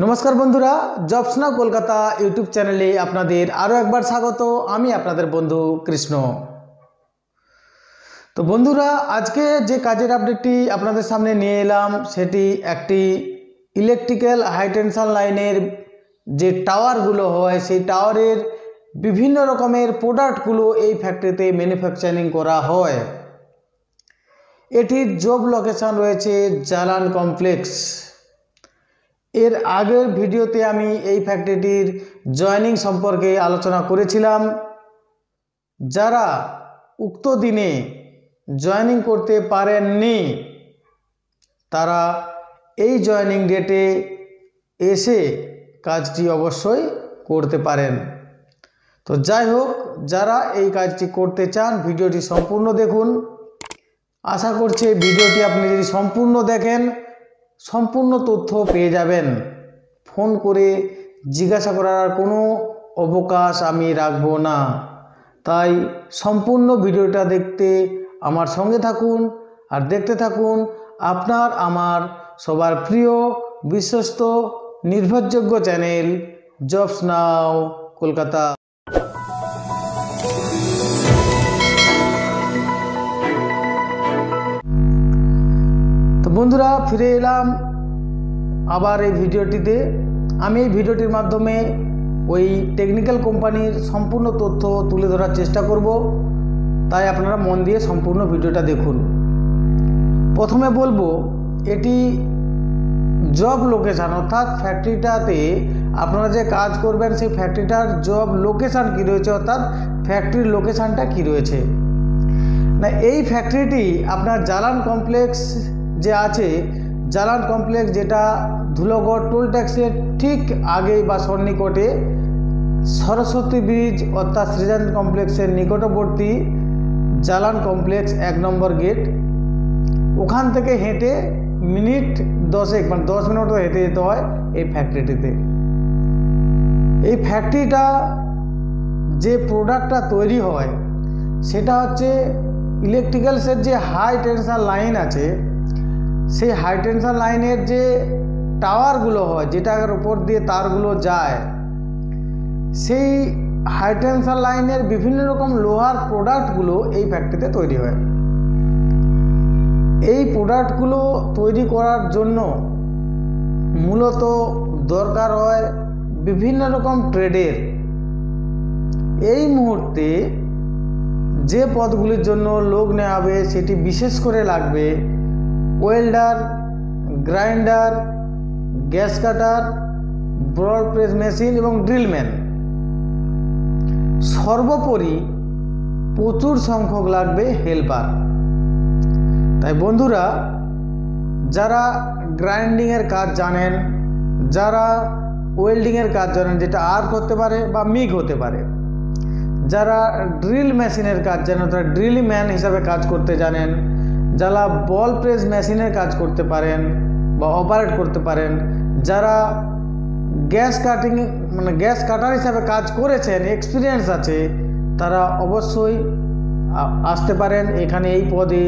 नमस्कार बंधुरा jobs now Kolkata YouTube चैनले आपनादेर आरो एकबार स्वागत। आमी आपनादेर बंधु कृष्ण। तो बंधुरा आज के जे काजेर आपडेटटी आपनादेर सामने निये एलाम सेटी एकटी इलेक्ट्रिकल हाई टेंशन लाइनेर जे टावारगुलो हय सेई टावारेर विभिन्न रकमेर प्रोडक्टगुलो एई फैक्टरिते मैन्युफैक्चरिंग करा हय। एटिर जब लोकेशन रयेछे जालान कमप्लेक्स। एर आगेर भिडियोते आमी एई फैक्टरिटीर जयनिंग सम्पर्के आलोचना करेछिलाम। जारा उक्त दिने जयनिंग करते पारेननि तारा एई जयनिंग डेटे एसे काजटी अवश्यई करते पारेन। तो जाइ होक जारा एई काजटी करते चान भिडियोटी सम्पूर्ण देखुन। आशा करछि भिडियोटी आपनि यदि सम्पूर्ण देखें सम्पूर्ण तथ्य पे जाबेन। फोन करे जिज्ञासा करार कोनो अवकाश आमी राखबो ना, ताई सम्पूर्ण भिडियोटा देखते आमार संगे थाकुन और देखते थाकुन आपनार आमार सबार प्रिय विश्वस्त निर्भरयोग्य चैनल जब्स नाउ कोलकाता। बंधुरा फिरे एलाम आबार एई भिडियोटीते। आमी एई भिडियोटीर माध्यमे ओई टेक्निकल कोम्पानिर सम्पूर्ण तथ्य तुले धरार चेष्टा करब, ताई आपनारा मन दिए सम्पूर्ण भिडियोटा देखुन। प्रथमे बोलबो एटी जब लोकेशन अर्थात फैक्ट्रिटाते आपनारा जे काज करबेन सेई फैक्ट्रिटार जब लोकेशन कि रयेछे अर्थात फैक्ट्रिर लोकेशनटा कि रयेछे ना। एई फैक्ट्रिटी आपनार जालान कमप्लेक्स जे आछे जालान कमप्लेक्स जेटा धूलगढ़ टोल टैक्सर ठीक आगे बा सन्निकटे सरस्वती ब्रिज अर्थात सृजन कमप्लेक्सर निकटवर्ती जालान कमप्लेक्स 1 नम्बर गेट। ओखान थेके हेঁটে मिनट 10 মানে 10 মিনিট হেঁটে যেতে হয় এই ফ্যাক্টরিটিতে। এই ফ্যাক্টরিটা যে প্রোডাক্টটা তৈরি হয় সেটা হচ্ছে ইলেকট্রিক্যালসের যে হাই টেনশন লাইন আছে से हाई टेंशन लाइनेर जे टावरगुलो है जेटार ऊपर दिए तारगुलो जाए से हाई टेंशन लाइनेर विभिन्न रकम लोहार प्रोडक्टगुलो एई फैक्ट्रिते तैरी हय। एई प्रोडक्टगुलो तैरी करार जोन्नो मूलत दरकार हय विभिन्न रकम ट्रेडेर। एई मुहूर्ते जे पदगुलिर जोन्नो लोक नेওয়া হবে सेটি विशेष करे लागबे welder, grinder, gas cutter, broad press machine एवं ड्रिलमैन। सर्वोपरि प्रचुर संख्यक लागबे हेल्पार। ताई बंधुरा जारा ग्राइंडिंगेर काज जानेन जारा वेल्डिंगेर काज जानेन जेटा आर्क होते पारे बा मिग होते पारे, जारा ड्रिल मेशिनेर काज जानेन तारा ड्रिल मैन हिसाबे काज करते जानेन, जरा बल प्रेस मेशिनेर काज करते पारेन बा अपारेट करते पारेन, जरा गैस काटिंग माने गैस काटार हिसाबे काज करेछेन एक्सपिरियेंस आछे तारा अवश्यई आसते पारेन। एखाने एई पदे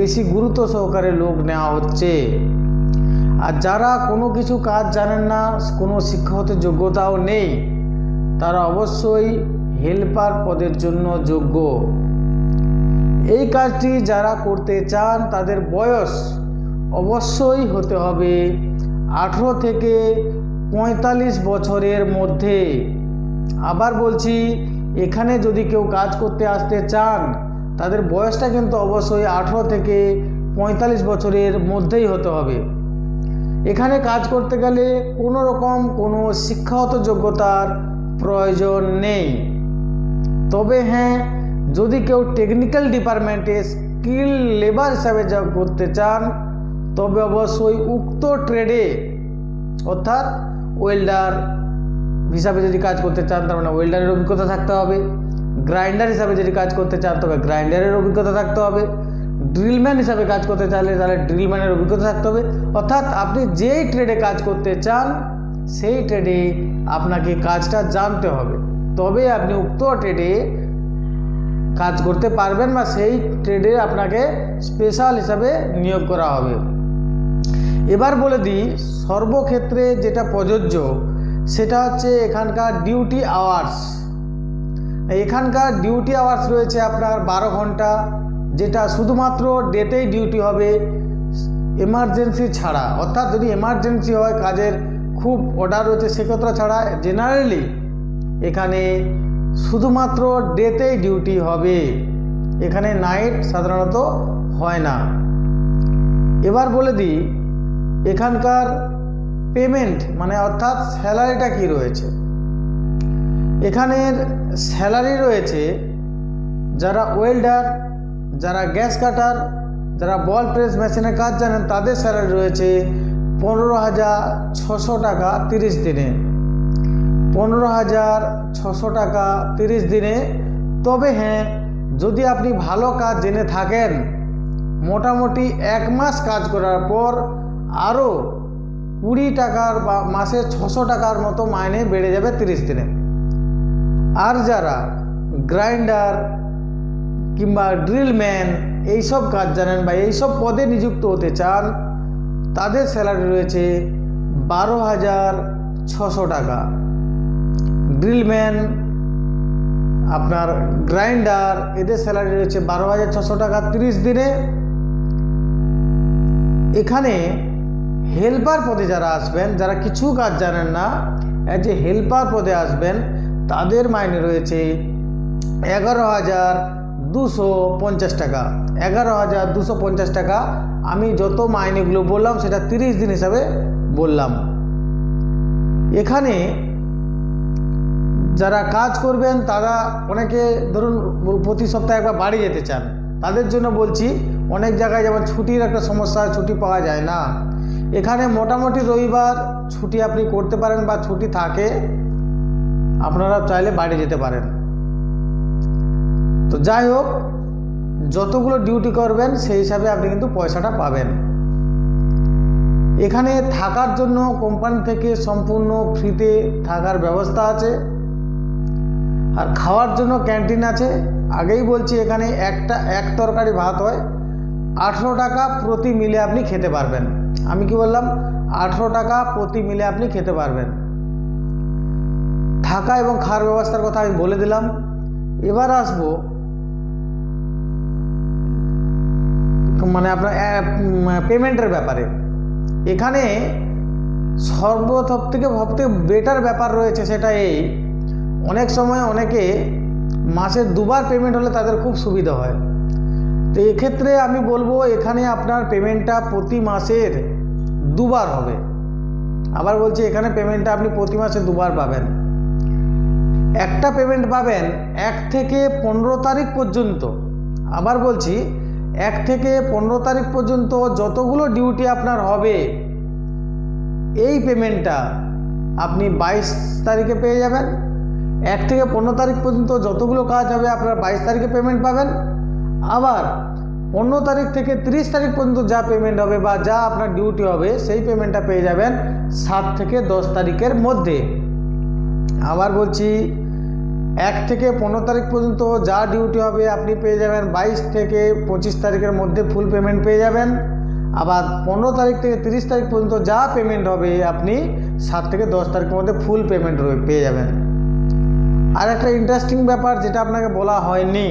बेशी गुरुत्व सहकारे लोक नेওয়া হচ্ছে। আর যারা কোনো কিছু কাজ জানেন না কোনো শিক্ষাগত যোগ্যতাও নেই তারা অবশ্যই হেল্পার পদের জন্য যোগ্য। এই কাজটি যারা করতে চান তাদের বয়স অবশ্যই হতে হবে 18 থেকে 45 বছরের মধ্যে। আবার বলছি এখানে যদি কেউ কাজ করতে আসতে চান তাদের বয়সটা কিন্তু অবশ্যই 18 থেকে 45 বছরের মধ্যেই হতে হবে। এখানে কাজ করতে গেলে কোনো রকম কোনো শিক্ষাগত যোগ্যতার প্রয়োজন নেই। তবে হ্যাঁ যদি কেউ টেকনিক্যাল ডিপার্টমেন্টে স্কিল লেবার হিসাবে জব করতে চান তবে অবশ্যই উক্ত ট্রেডে অর্থাৎ ওয়েল্ডার হিসাবে যদি কাজ করতে চান তার মানে ওয়েল্ডারের অভিজ্ঞতা থাকতে হবে, গ্রাইন্ডার হিসাবে যদি কাজ করতে চান তবে গ্রাইন্ডারের অভিজ্ঞতা থাকতে হবে, ড্রিলম্যান হিসাবে কাজ করতে চাইলে তাহলে ড্রিলম্যানের অভিজ্ঞতা থাকতে হবে। অর্থাৎ আপনি যেই ট্রেডে কাজ করতে চান সেই ট্রেডে আপনাকে কাজটা জানতে হবে তবে আপনি উক্ত ট্রেডে কাজ করতে পারবেন বা সেই ট্রেডে আপনাকে স্পেশাল হিসাবে নিয়োগ করা হবে। এবার বলে দিই সর্বক্ষেত্রে যেটা প্রযোজ্য সেটা হচ্ছে এখানকার ডিউটি আওয়ার্স। এখানকার ডিউটি আওয়ার্স রয়েছে আপনার 12 ঘন্টা, যেটা শুধুমাত্র ডেটেই ডিউটি হবে, এমার্জেন্সি ছাড়া। অর্থাৎ যদি এমার্জেন্সি হয়, কাজের খুব অর্ডার রয়েছে, সেক্ষেত্রে ছাড়া জেনারেলি এখানে শুধুমাত্র ডেতেই ডিউটি হবে, এখানে নাইট সাধারণত হয় না। এবার বলে দিই এখানকার পেমেন্ট মানে অর্থাৎ স্যালারিটা কি রয়েছে। এখানের স্যালারি রয়েছে যারা ওয়েল্ডার, যারা গ্যাস কাটার, যারা বল প্রেস মেশিনের কাজ জানেন তাদের স্যালারি রয়েছে 15,600 টাকা 30 দিনে, 15,600 টাকা 30 দিনে। তবে হ্যাঁ, যদি আপনি ভালো কাজ জেনে থাকেন, মোটামুটি 1 মাস কাজ করার পর আরও 20 টাকার বা মাসে 600 টাকার মতো মাইনে বেড়ে যাবে 30 দিনে। আর যারা গ্রাইন্ডার কিংবা ড্রিলম্যান এইসব কাজ জানেন বা এইসব পদে নিযুক্ত হতে চান, তাদের স্যালারি রয়েছে 12,600 টাকা। ড্রিলম্যান, আপনার গ্রাইন্ডার, এদের স্যালারি রয়েছে 12,600 টাকা 30 দিনে। এখানে হেল্পার পদে যারা আসবেন, যারা কিছু কাজ জানেন না, যে হেল্পার পদে আসবেন, তাদের মাইনে রয়েছে 11,250 টাকা, 11,250 টাকা। আমি যত মাইনেগুলো বললাম সেটা 30 দিন হিসাবে বললাম। এখানে যারা কাজ করবেন তারা অনেকে ধরুন প্রতি সপ্তাহে একবার বাড়ি যেতে চান, তাদের জন্য বলছি। অনেক জায়গায় যেমন ছুটির একটা সমস্যা, ছুটি পাওয়া যায় না। এখানে মোটামুটি রবিবার ছুটি আপনি করতে পারেন বা ছুটি থাকে, আপনারা চাইলে বাড়ি যেতে পারেন। তো যাই হোক, যতগুলো ডিউটি করবেন সেই হিসাবে আপনি কিন্তু পয়সাটা পাবেন। এখানে থাকার জন্য কোম্পানি থেকে সম্পূর্ণ ফ্রিতে থাকার ব্যবস্থা আছে, আর খাওয়ার জন্য ক্যান্টিন আছে। আগেই বলছি এখানে এক তরকারি ভাত হয়, 18 টাকা প্রতি মিলে আপনি খেতে পারবেন। আমি কি বললাম? 18 টাকা প্রতি মিলে আপনি খেতে পারবেন। থাকা এবং খাওয়ার ব্যবস্থার কথা আমি বলে দিলাম। এবার আসবো মানে আপনার পেমেন্টের ব্যাপারে। এখানে সব থেকে বেটার ব্যাপার রয়েছে, সেটা এই, অনেক সময় অনেকে মাসে 2বার পেমেন্ট হলে তাদের খুব সুবিধা হয়। তো এক্ষেত্রে আমি বলবো এখানে আপনার পেমেন্টটা প্রতি মাসের 2বার হবে। আবার বলছি, এখানে পেমেন্টটা আপনি প্রতি মাসে 2বার পাবেন। একটা পেমেন্ট পাবেন 1 থেকে 15 তারিখ পর্যন্ত। আবার বলছি, 1 থেকে 15 তারিখ পর্যন্ত যতগুলো ডিউটি আপনার হবে, এই পেমেন্টটা আপনি 22 তারিখে পেয়ে যাবেন। 1 থেকে 15 তারিখ পর্যন্ত যতগুলো কাজ হবে আপনার 22 তারিখে পেমেন্ট পাবেন। আবার 15 তারিখ থেকে 30 তারিখ পর্যন্ত যা পেমেন্ট হবে বা যা আপনার ডিউটি হবে, সেই পেমেন্টটা পেয়ে যাবেন 7 থেকে 10 তারিখের মধ্যে। আবার বলছি, 1 থেকে 15 তারিখ পর্যন্ত যা ডিউটি হবে আপনি পেয়ে যাবেন 22 থেকে 25 তারিখের মধ্যে ফুল পেমেন্ট পেয়ে যাবেন। আবার 15 তারিখ থেকে 30 তারিখ পর্যন্ত যা পেমেন্ট হবে আপনি 7 থেকে 10 তারিখের মধ্যে ফুল পেমেন্ট পেয়ে যাবেন। আর একটা ইন্টারেস্টিং ব্যাপার যেটা আপনাকে বলা হয়নি,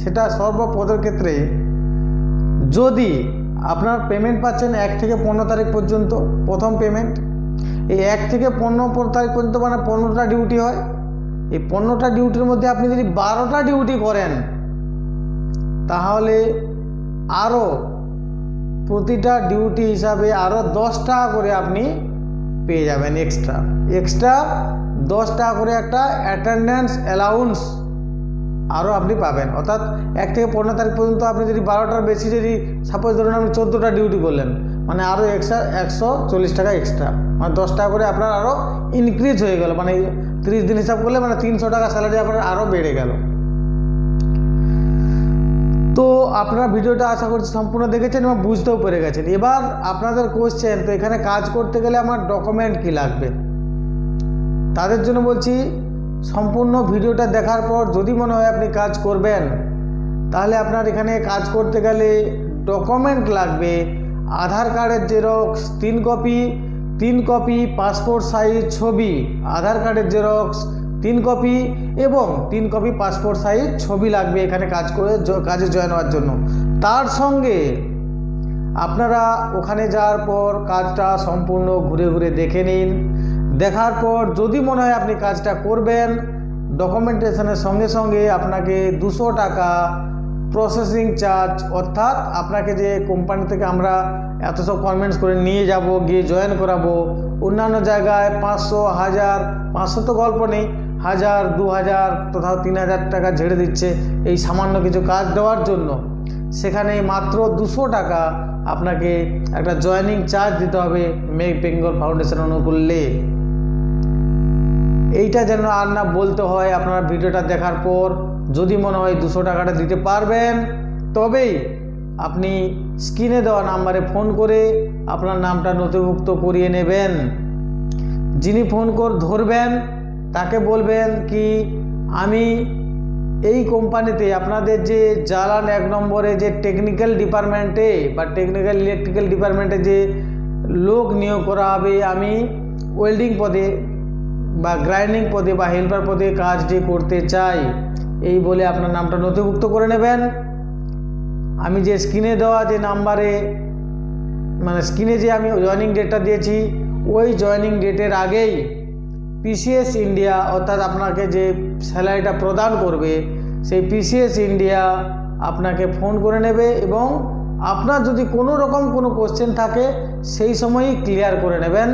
সেটা সর্বপদের ক্ষেত্রে যদি আপনার পেমেন্ট পাচ্ছেন 1 থেকে 15 তারিখ পর্যন্ত, প্রথম পেমেন্ট, এই 1 থেকে 15 তারিখ পর্যন্ত মানে 15টা ডিউটি হয়, এই 15টা ডিউটির মধ্যে আপনি যদি 12টা ডিউটি করেন, তাহলে আরও প্রতিটা ডিউটি হিসাবে আরও 10 টাকা করে আপনি পেয়ে যাবেন। এক্সট্রা 10 টাকা করে একটা অ্যাটেন্ডেন্স অ্যালাউন্স আরও আপনি পাবেন। অর্থাৎ 1 থেকে 15 তারিখ পর্যন্ত আপনি যদি 12টার বেশি, যদি সাপোজ ধরুন আপনি 14টা ডিউটি করলেন, মানে আরও এক্সট্রা 140 টাকা এক্সট্রা, মানে 10 টাকা করে আপনার আরও ইনক্রিজ হয়ে গেল। মানে 30 দিন হিসাব করলে মানে 300 টাকা স্যালারি আপনার আরও বেড়ে গেল। তো আপনারা ভিডিওটা আশা করছি সম্পূর্ণ দেখেছেন এবং বুঝতেও পেরে গেছেন। এবার আপনাদের কোশ্চেন, তো এখানে কাজ করতে গেলে আমার ডকুমেন্ট কী লাগবে? তাদের জন্য বলছি, সম্পূর্ণ ভিডিওটা দেখার পর যদি মনে হয় আপনি কাজ করবেন, তাহলে আপনার এখানে কাজ করতে গেলে ডকুমেন্ট লাগবে आधार कार्डर जेरक्स 3 कपि, पासपोर्ट साइज छवि, आधार कार्डर जेरक्स 3 कपि एवं 3 कपि पासपोर्ट साइज छवि लागबे एखाने काज करे काजे जयेन होवार जोन्नो। तार संगे आपनारा ओखाने जाओयार पर काजटा सम्पूर्ण घुरे घुरे देखे निन। देखार पर जदि मने हय आपनि काजटा करबेन डकुमेंटेशनेर संगे संगे आपनाके 200 टाका प्रोसेसिंग चार्ज अर्थात आपनाके जे कोम्पानी थेके आमरा एत सब कन्भिन्स करे निये जाबो गिये जयेन कराबो अन्यान्य जायगाय 500 1000 500 तो गल्प नेই 1000 2000 तथा 3000 टाका झेड़े दिচ্ছে এই সামান্য কিছু কাজ দেওয়ার জন্য। সেখানে মাত্র 200 টাকা আপনাকে একটা জয়েনিং চার্জ দিতে হবে মেক বেঙ্গল ফাউন্ডেশন অনুকূলে। এইটা যেন আর না বলতে হয়। আপনারা ভিডিওটা দেখার পর যদি মনে হয় 200 টাকাটা দিতে পারবেন তবেই আপনি স্ক্রিনে দেওয়া নম্বরে ফোন করে আপনার নামটা নথিভুক্ত করিয়ে নেবেন। যিনি ফোন কর ধরবেন তাকে বলবেন কি আমি এই কোম্পানিতে আপনাদের যে জালান 1 নম্বরে যে টেকনিক্যাল ডিপার্টমেন্টে বা টেকনিক্যাল ইলেকট্রিক্যাল ডিপার্টমেন্টে যে লোক নিয়োগ করা হবে আমি ওয়েল্ডিং পদে বা গ্রাইন্ডিং পদে বা হেল্পার পদে কাজটি করতে চাই এই বলে আপনার নামটা নথিভুক্ত করে নেবেন। আমি যে স্ক্রিনে দেওয়া যে নাম্বারে মানে স্ক্রিনে যে আমি জয়েনিং ডেটটা দিয়েছি ওই জয়েনিং ডেটের আগেই PCS इंडिया अर्थात আপনাকে যে স্যালারিটা প্রদান করবে সেই PCS इंडिया আপনাকে ফোন করে নেবে এবং আপনার যদি কোনো রকম কোনো কোশ্চেন থাকে সেই সময়ই ক্লিয়ার করে নেবেন।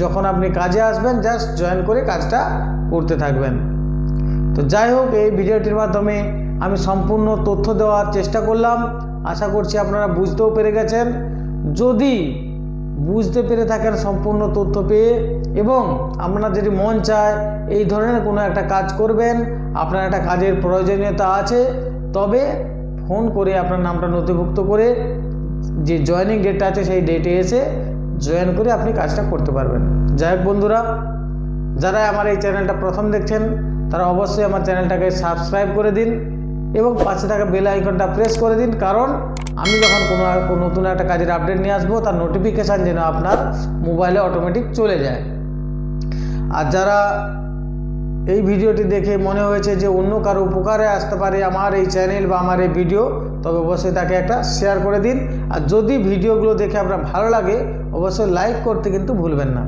যখন আপনি কাজে আসবেন জাস্ট জয়েন করে কাজটা করতে থাকবেন। তো যাই হোক এই ভিডিওটির মাধ্যমে আমি সম্পূর্ণ তথ্য দেওয়ার চেষ্টা করলাম। আশা করছি আপনারা বুঝতেও পেরে গেছেন। যদি বুঝতে পেরে থাকেন সম্পূর্ণ তথ্য পেয়ে এবং আপনারা যদি মন চায় এই ধরনের কোনো একটা কাজ করবেন আপনার একটা কাজের প্রয়োজনীয়তা আছে তবে ফোন করে আপনার নামটা নথিভুক্ত করে যে জয়েনিং ডেটটা আছে সেই ডেটে এসে জয়েন করে আপনি কাজটা করতে পারবেন। যাই হোক বন্ধুরা, যারা আমার এই চ্যানেলটা প্রথম দেখছেন তারা অবশ্যই আমার চ্যানেলটাকে সাবস্ক্রাইব করে দিন এবং পাশে থাকা বেল আইকনটা প্রেস করে দিন, কারণ আমি যখন কোনো নতুন একটা কাজের আপডেট নিয়ে আসবো তার নোটিফিকেশান যেন আপনার মোবাইলে অটোমেটিক চলে যায়। আর যারা এই ভিডিওটি দেখে মনে হয়েছে যে অন্য কারো উপকারে আসতে পারে আমার এই চ্যানেল বা আমার এই ভিডিও তবে অবশ্যই তাকে একটা শেয়ার করে দিন। আর যদি ভিডিওগুলো দেখে আপনার ভালো লাগে অবশ্যই লাইক করতে কিন্তু ভুলবেন না।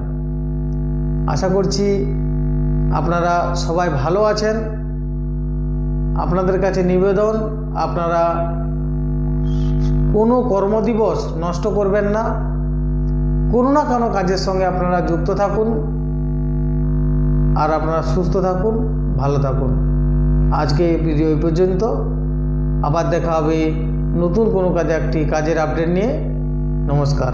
আশা করছি আপনারা সবাই ভালো আছেন। আপনাদের কাছে নিবেদন আপনারা কোনো কর্মদিবস নষ্ট করবেন না, কোনো না কোনো কাজের সঙ্গে আপনারা যুক্ত থাকুন আর আপনারা সুস্থ থাকুন, ভালো থাকুন। আজকে এই ভিডিও এই পর্যন্ত। আবার দেখা হবে নতুন কোনো কাজে একটি কাজের আপডেট নিয়ে। নমস্কার।